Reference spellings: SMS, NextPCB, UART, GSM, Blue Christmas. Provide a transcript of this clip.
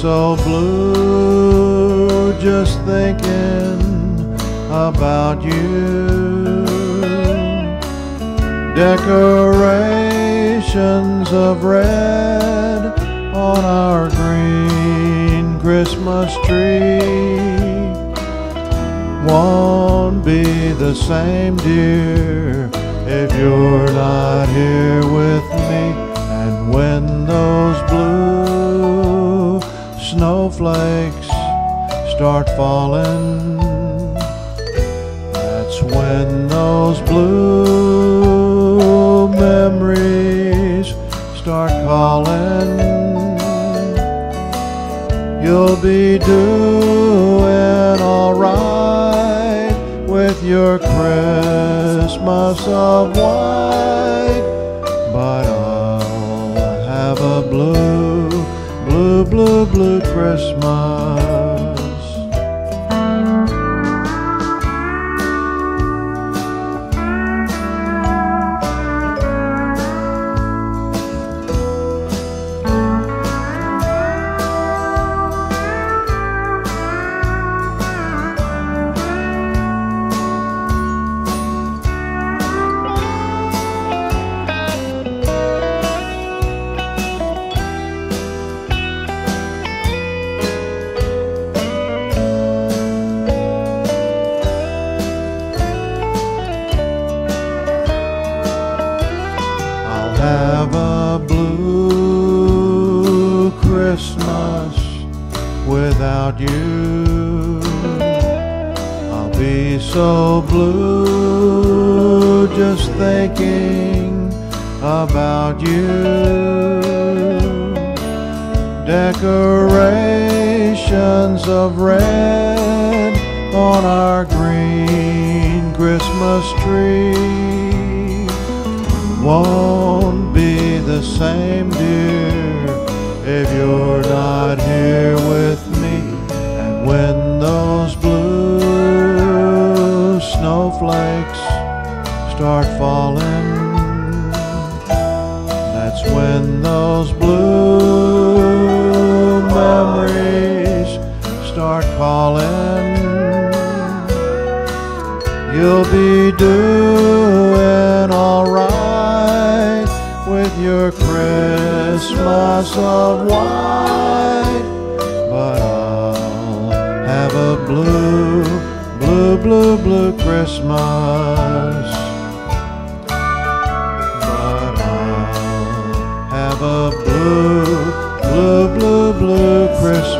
so blue just thinking about you. Decorations of red on our green Christmas tree won't be the same, dear, if you're not here with me. And when those blue snowflakes start falling, that's when those blue memories start calling. You'll be doing all right with your Christmas of white, but I'll have a blue, blue, blue, blue Christmas. Have a blue Christmas without you. I'll be so blue just thinking about you. Decorations of red on our green Christmas tree won't be the same, dear, if you're not here with me. And when those blue snowflakes start falling, that's when those blue memories start calling. You'll be doing all right with your Christmas of white, but I'll have a blue, blue, blue, blue Christmas. But I'll have a blue, blue, blue, blue Christmas.